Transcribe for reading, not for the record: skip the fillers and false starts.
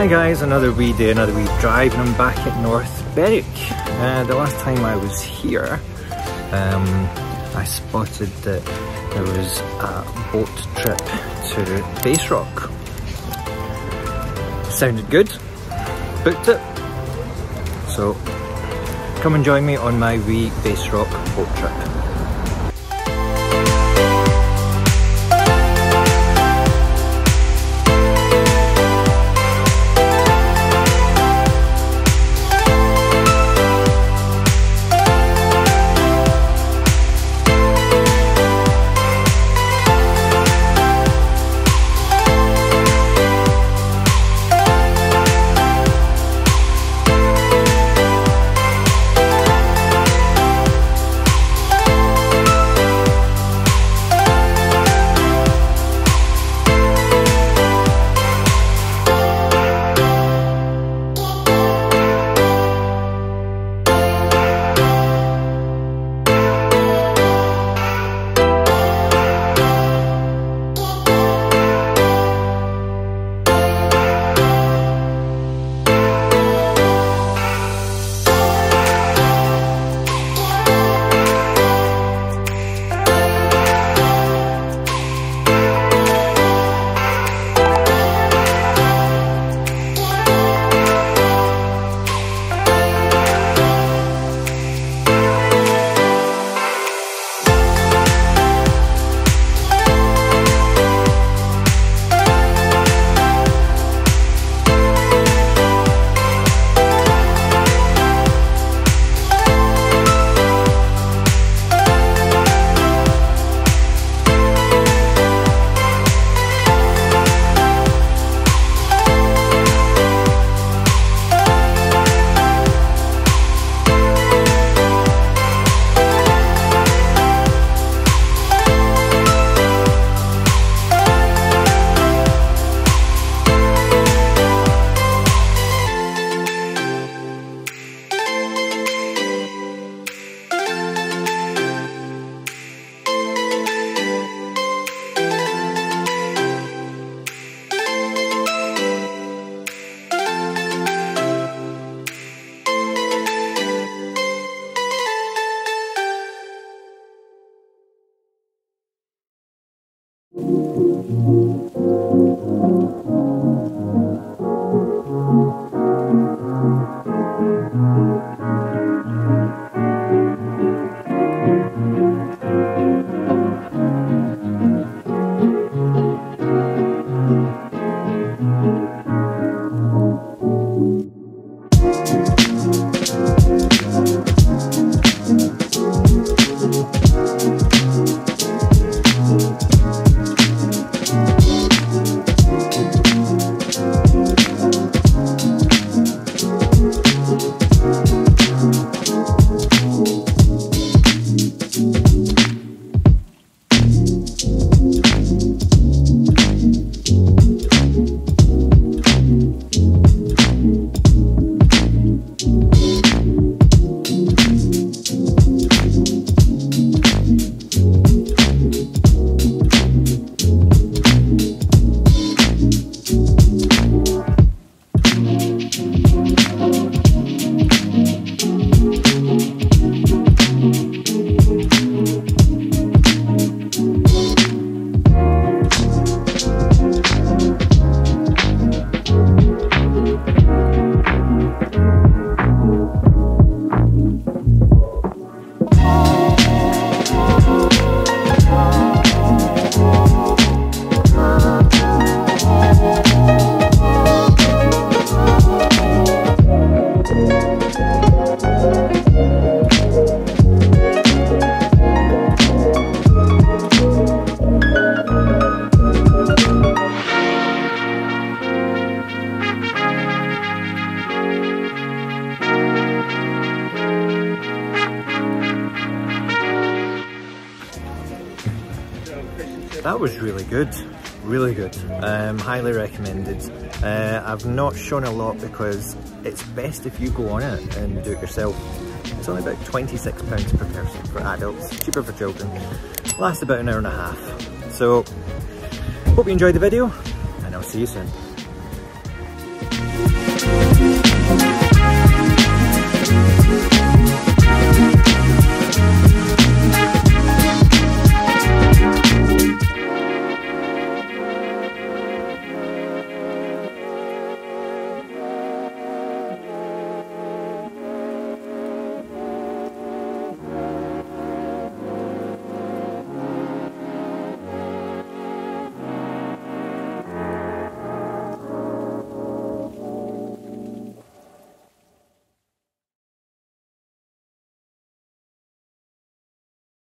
Hi guys, another wee drive, and I'm back at North Berwick. The last time I was here, I spotted that there was a boat trip to Base Rock. Sounded good, booked it, so come and join me on my wee Base Rock boat trip. That was really good, highly recommended. I've not shown a lot because it's best if you go on it and do it yourself. It's only about £26 per person for adults, cheaper for children. Lasts about an hour and a half. So, hope you enjoyed the video and I'll see you soon.